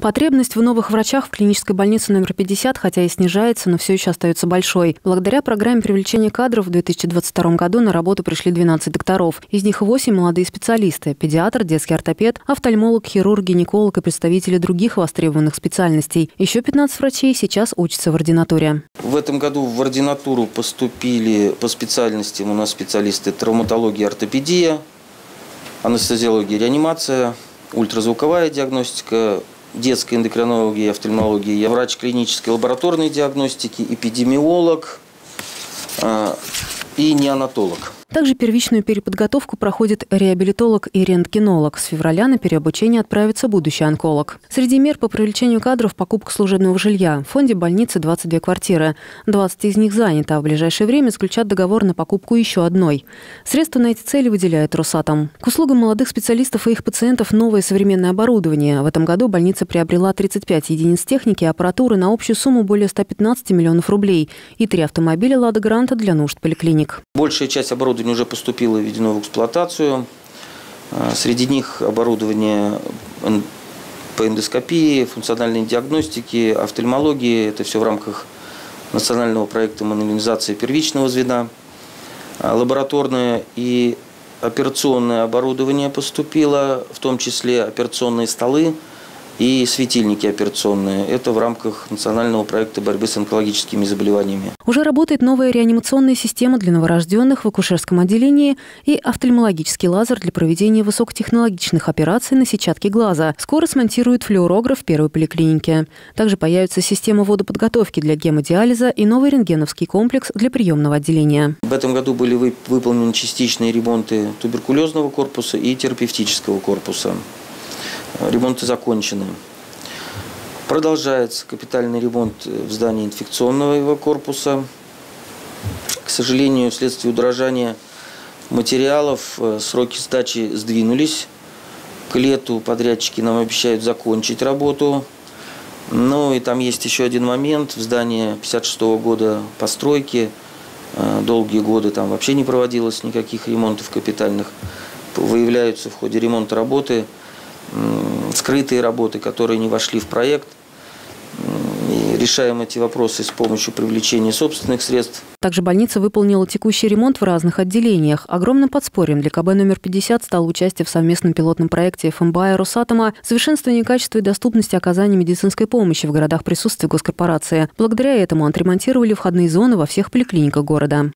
Потребность в новых врачах в клинической больнице номер 50, хотя и снижается, но все еще остается большой. Благодаря программе привлечения кадров в 2022 году на работу пришли 12 докторов. Из них 8 – молодые специалисты – педиатр, детский ортопед, офтальмолог, хирург, гинеколог и представители других востребованных специальностей. Еще 15 врачей сейчас учатся в ординатуре. В этом году в ординатуру поступили по специальностям у нас специалисты травматология, ортопедия, анестезиология, реанимация, ультразвуковая диагностика, детской эндокринологии, офтальмологии, я врач клинической лабораторной диагностики, эпидемиолог и неонатолог. Также первичную переподготовку проходит реабилитолог и рентгенолог. С февраля на переобучение отправится будущий онколог. Среди мер по привлечению кадров – покупка служебного жилья. В фонде больницы 22 квартиры. 20 из них заняты, а в ближайшее время заключат договор на покупку еще одной. Средства на эти цели выделяет Росатом. К услугам молодых специалистов и их пациентов новое современное оборудование. В этом году больница приобрела 35 единиц техники и аппаратуры на общую сумму более 115 миллионов рублей и 3 автомобиля «Лада Гранта» для нужд поликлиник. Большая часть оборудования уже поступило и введено в эксплуатацию. Среди них оборудование по эндоскопии, функциональной диагностике, офтальмологии. Это все в рамках национального проекта модернизации первичного звена. Лабораторное и операционное оборудование поступило, в том числе операционные столы и светильники операционные. Это в рамках национального проекта борьбы с онкологическими заболеваниями. Уже работает новая реанимационная система для новорожденных в акушерском отделении и офтальмологический лазер для проведения высокотехнологичных операций на сетчатке глаза. Скоро смонтируют флюорограф в первой поликлинике. Также появится система водоподготовки для гемодиализа и новый рентгеновский комплекс для приемного отделения. В этом году были выполнены частичные ремонты туберкулезного корпуса и терапевтического корпуса. Ремонты закончены. Продолжается капитальный ремонт в здании инфекционного корпуса. К сожалению, вследствие удорожания материалов сроки сдачи сдвинулись. К лету подрядчики нам обещают закончить работу. Ну и там есть еще один момент. В здании 56-го года постройки долгие годы там вообще не проводилось никаких ремонтов капитальных. Выявляются в ходе ремонта работы скрытые работы, которые не вошли в проект. И решаем эти вопросы с помощью привлечения собственных средств. Также больница выполнила текущий ремонт в разных отделениях. Огромным подспорьем для КБ номер 50 стало участие в совместном пилотном проекте ФМБА и Росатома «Совершенствование качества и доступности оказания медицинской помощи в городах присутствия госкорпорации». Благодаря этому отремонтировали входные зоны во всех поликлиниках города.